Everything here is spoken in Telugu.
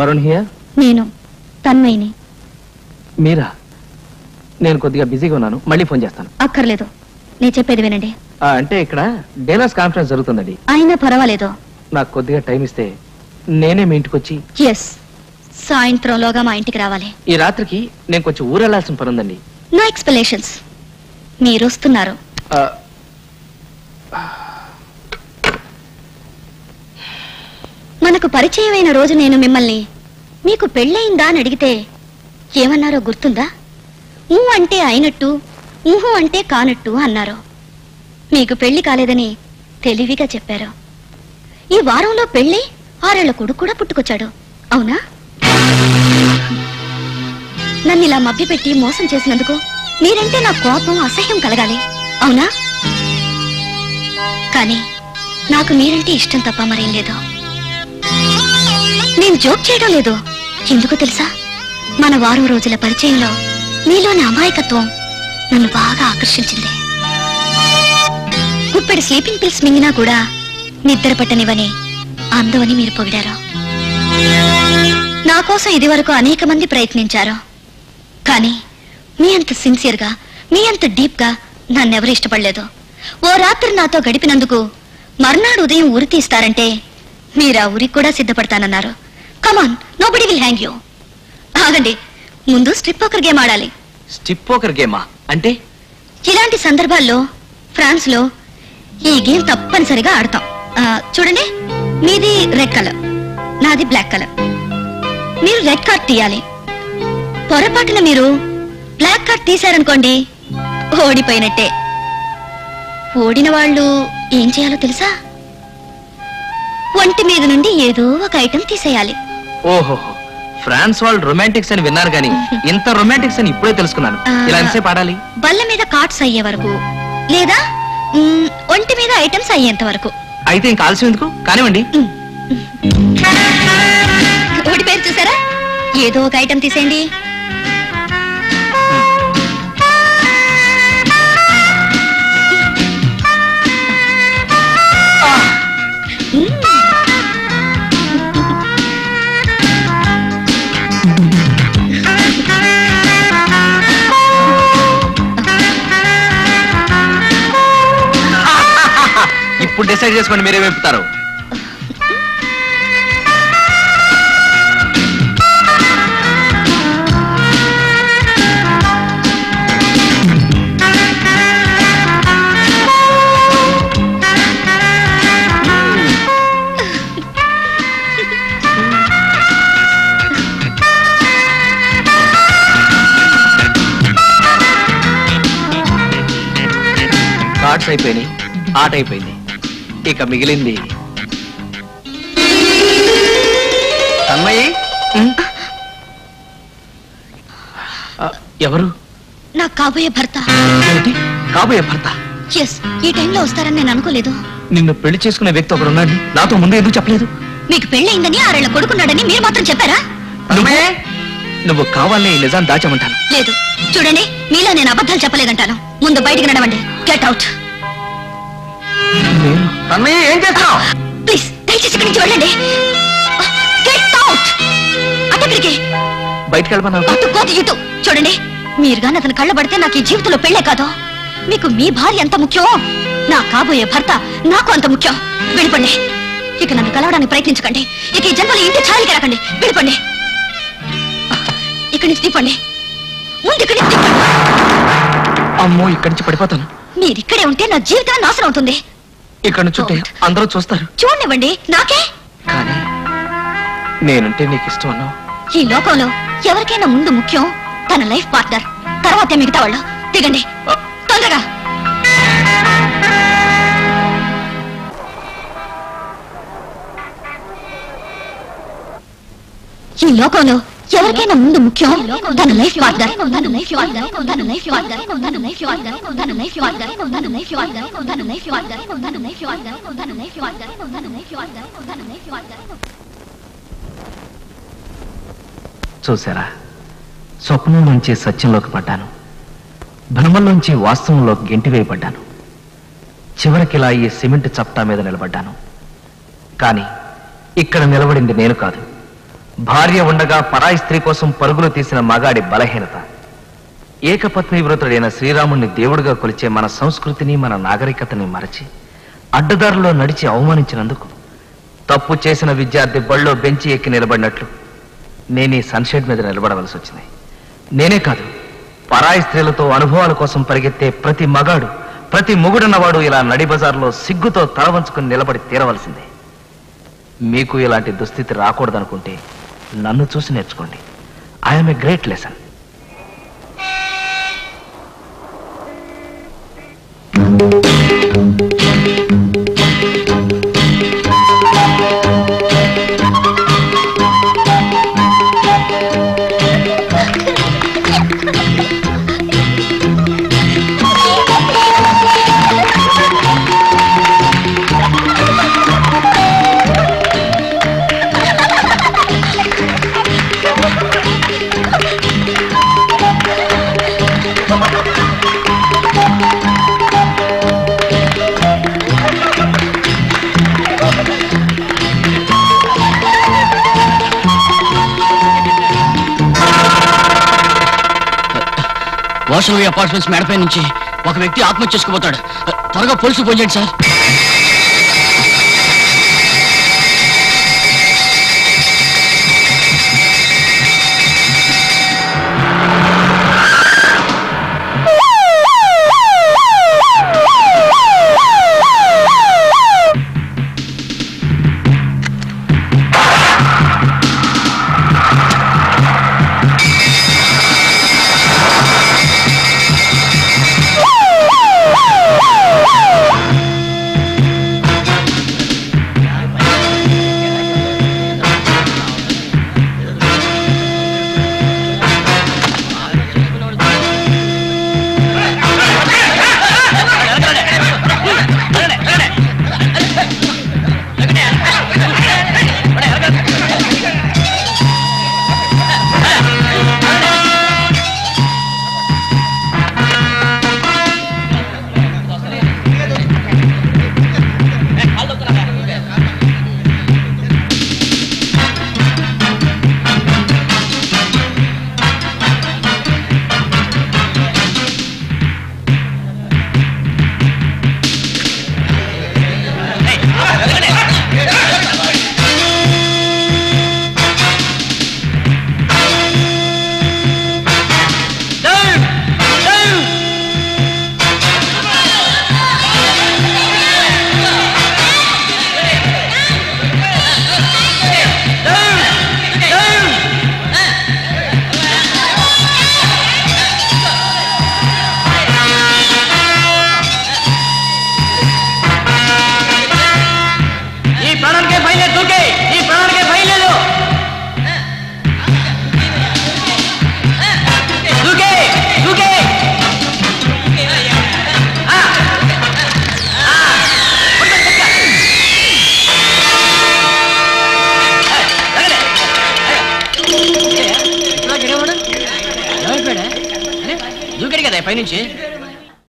वरुण हियर నేను తన్మయిని మీరా నేను కొద్దిగా బిజీగా ఉన్నాను మళ్ళీ ఫోన్ చేస్తాను అక్కర్లేదు నేను చెప్పేది వినండి అంటే ఇక్కడ డేలర్స్ కాన్ఫరెన్స్ జరుగుతుందండి అయినా పర్వాలేదు నాకు కొద్దిగా టైం ఇస్తే నేనే మీ ఇంటికి వచ్చి yes సాయంత్రంలోగా మా ఇంటికి రావాలి ఈ రాత్రికి నేను కొంచెం ఊరెళ్ళాల్సిన పని ఉందండి నో ఎక్స్‌ప్లనేషన్స్ మీరు వస్తున్నారు మనకు పరిచయమైన రోజు నేను మిమ్మల్ని మీకు పెళ్ళైందా అని అడిగితే ఏమన్నారో గుర్తుందా ఊ అంటే అయినట్టు ఊహు అంటే కానట్టు అన్నారు మీకు పెళ్లి కాలేదని తెలివిగా చెప్పారు ఈ వారంలో పెళ్లి ఆరేళ్ల కొడుకు కూడా పుట్టుకొచ్చాడు అవునా నన్ను ఇలా మభ్యపెట్టి మోసం చేసినందుకు మీరంటే నా కోపం అసహ్యం కలగాలి అవునా కానీ నాకు మీరంటే ఇష్టం తప్ప మరేం లేదు నేను జోక్ చేయడం లేదు ఎందుకు తెలుసా మన వారం రోజుల పరిచయంలో మీలోని అమాయకత్వం నన్ను బాగా ఆకర్షించింది గుప్పెడు స్లీపింగ్ పిల్స్ మింగినా కూడా నిద్ర పట్టనివని అందవని మీరు పొగిడారు నా కోసం ఇది వరకు అనేక మంది ప్రయత్నించారు కానీ మీ అంత సిన్సియర్గా మీ అంత డీప్గా నన్నెవరూ ఇష్టపడలేదు ఓ రాత్రి నాతో గడిపినందుకు మర్నాడు ఉదయం ఊరి తీస్తారంటే మీరు ఆ ఊరికి కూడా సిద్ధపడతానన్నారు come on nobody will hang you ఆగండి ముందు స్ట్రిప్ పోకర్ గేమ్ ఆడాలి స్ట్రిప్ పోకర్ గేమా అంటే ఇలాంటి సందర్భాల్లో ఫ్రాన్స్ లో ఈ గేమ్ తప్పనిసరిగా ఆడతాం చూడండి మీది రెడ్ కలర్ నాది బ్లాక్ కలర్ మీరు రెడ్ కార్డ్ తీయాలి పొరపాటున మీరు బ్లాక్ కార్డ్ తీశారనుకోండి ఓడిపోయినట్టే ఓడిన వాళ్ళు ఏం చేయాలో తెలుసా ఒంటి మీద నుండి ఏదో ఒక ఐటెం తీసేయాలి ఓహో ఫ్రాన్స్ వాళ్ళు రొమాంటిక్స్ అని విన్నారు కానీ ఇంత రొమాంటిక్స్ అని ఇప్పుడే తెలుసుకున్నాను ఇలా ఎంసే పాడాలి బల్ల మీద కార్డ్స్ అయ్యే వరకు లేదా ఒంటి మీద ఐటమ్స్ అయ్యేంత వరకు అయితే ఇంకా ఆలస్యం ఎందుకు కానివ్వండి ఒకటి పేరు చూసారా ఏదో ఒక ఐటమ్ తీసేయండి ఇప్పుడు డిసైడ్ చేసుకోండి మీరే వెళ్తారు కార్డ్స్ అయిపోయినాయి ఆట అయిపోయింది ఇక మిగిలింది అమ్మాయి ఎవరు నా కాబోయే భర్త కాబోయే భర్త ఈ టైంలో వస్తారని నేను అనుకోలేదు నిన్ను పెళ్లి చేసుకునే వ్యక్తి ఒకడు ఉన్నాడు నాతో ముందే ఎందుకు చెప్పలేదు మీకు పెళ్ళయిందని ఆరేళ్ల కొడుకున్నాడని మీరు మాత్రం చెప్పారా నువ్వు కావాలనే ఈ నిజాన్ని దాచమంటాను లేదు చూడండి మీలా నేను అబద్ధాలు చెప్పలేదంటాను ముందు బయటికి నడవండి గెట్ అవుట్ ఏం చేస్తావు ప్లీజ్ దయచేసి ఇక్కడి నుంచి వెళ్ళండి బయటకు వెళ్ళమన్నా చూడండి మీరు గాని అతను కళ్ళ పడితే నాకు ఈ జీవితంలో పెళ్ళే కాదు మీకు మీ భార్య ఎంత ముఖ్యం నా కాబోయే భర్త నాకు అంత ముఖ్యం వెళ్ళిపండి ఇక నన్ను కలవడానికి ప్రయత్నించకండి ఇక ఈ జన్మలో ఇంటి ఛాయలకి రాకండి వెళ్ళిపండి ఇక్కడి నుంచి తీపండి ముందు ఇక్కడి నుంచి అమ్మో ఇక్కడి నుంచి పడిపోతాను మీరిక్కడే ఉంటే నా జీవితాన్ని నాశనం అవుతుంది ఇక్కడ చుట్టే అందరూ చూస్తారు చూడనివ్వండి నాకే కానీ నేనంటే నీకు ఇష్టం అన్నావు ఈ లోకంలో ఎవరికైనా ముందు ముఖ్యం తన లైఫ్ పార్ట్నర్ తర్వాతే మిగతా వాళ్ళు దిగండి తొందరగా ఈ లోకంలో ఎవరికైనా ముందు ముఖ్యం తన లైఫ్ పార్ట్నర్ తన లైఫ్ పార్ట్నర్ తన లైఫ్ పార్ట్నర్ తన లైఫ్ పార్ట్నర్ తన లైఫ్ పార్ట్నర్ తన లైఫ్ పార్ట్నర్ తన లైఫ్ పార్ట్నర్ తన లైఫ్ పార్ట్నర్ తన లైఫ్ పార్ట్నర్ తన లైఫ్ పార్ట్నర్ తన లైఫ్ పార్ట్నర్ చూసారా స్వప్నం నుంచి సత్యంలోకి పడ్డాను భ్రమలోంచి వాస్తవంలోకి గెంటివేయబడ్డాను చివరికిలా ఈ సిమెంట్ చప్టా మీద నిలబడ్డాను కానీ ఇక్కడ నిలబడింది నేను కాదు భార్య ఉండగా పరాయి స్త్రీ కోసం పరుగులు తీసిన మగాడి బలహీనత. ఏకపత్ని వివృతుడైన శ్రీరాముణ్ణి దేవుడిగా కొలిచే మన సంస్కృతిని మన నాగరికతని మరచి అడ్డదారులో నడిచి అవమానించినందుకు తప్పు చేసిన విద్యార్థి బళ్ళో బెంచి ఎక్కి నిలబడినట్లు నేనే సన్షెడ్ మీద నిలబడవలసి వచ్చింది. నేనే కాదు, పరాయి స్త్రీలతో అనుభవాల కోసం పరిగెత్తే ప్రతి మగాడు, ప్రతి మొగుడున్నవాడు ఇలా నడి బజార్లో సిగ్గుతో తలవంచుకుని నిలబడి తీరవలసిందే. మీకు ఇలాంటి దుస్థితి రాకూడదనుకుంటే నన్ను చూసి నేర్చుకోండి. I'm a great lesson. వాషనరీ అపార్ట్మెంట్స్ మేడపై నుంచి ఒక వ్యక్తి ఆత్మహత్య చేసుకుపోతాడు. త్వరగా పోలీసులు ఫోన్ చేయండి సార్. పైనుంచి